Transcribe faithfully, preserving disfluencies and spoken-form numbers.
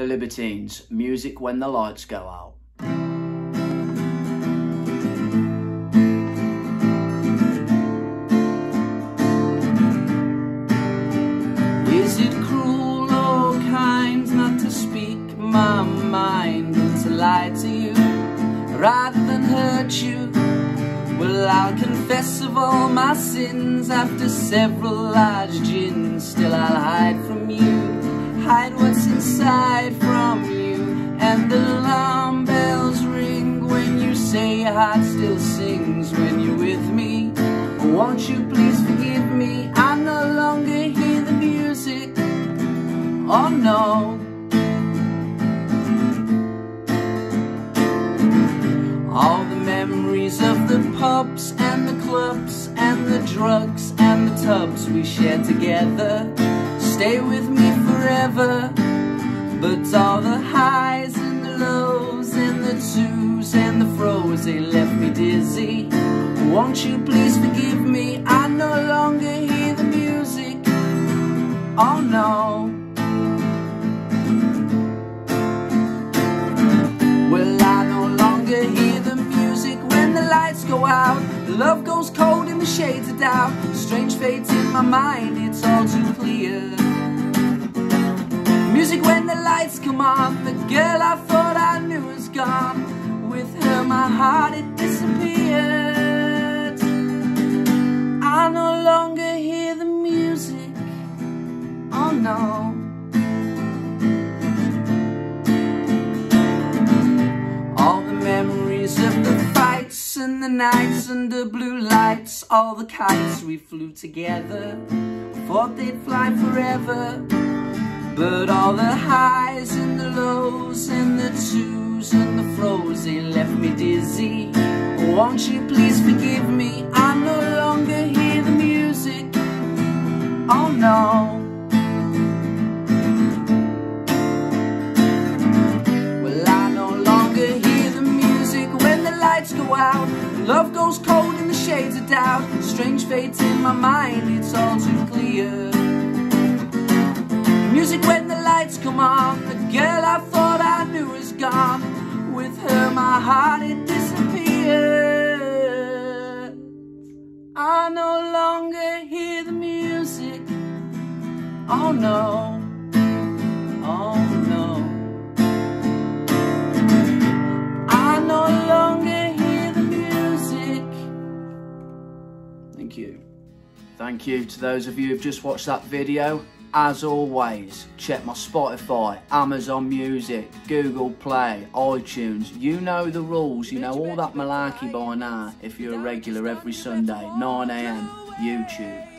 The Libertines, Music When the Lights Go Out. Is it cruel or kind not to speak my mind and to lie to you rather than hurt you? Well, I'll confess of all my sins after several large gins. Still, I'll hide from you, hide what's inside from you. And the alarm bells ring when you say your heart still sings when you're with me. Oh, won't you please forgive me? I no longer hear the music. Oh no. All the memories of the pubs and the clubs and the drugs and the tubs we shared together stay with me forever. But all the highs and the lows and the twos and the fro's, they left me dizzy. Won't you please forgive me? I no longer hear the music. Oh no. Well, I no longer hear the music when the lights go out. Love goes cold in the shades of doubt. Strange fates in my mind, it's all too clear. Music when the lights come on, the girl I thought I knew is gone. With her my heart, it disappeared. I no longer hear the music, oh no. All the memories of the fights and the nights under blue lights, all the kites we flew together, thought they'd fly forever. But all the highs and the lows and the twos and the fro's, they left me dizzy. Won't you please forgive me? I no longer hear the music. Oh no. Well, I no longer hear the music when the lights go out. Love goes cold in the shades of doubt. Strange fates in my mind, it's all too clear. Music when the lights come on, the girl I thought I knew is gone. With her my heart, it disappeared. I no longer hear the music. Oh no, oh no. I no longer hear the music. Thank you. Thank you to those of you who've just watched that video. As always, check my Spotify, Amazon Music, Google Play, iTunes. You know the rules, you know all that malarkey by now if you're a regular every Sunday, nine A M, YouTube.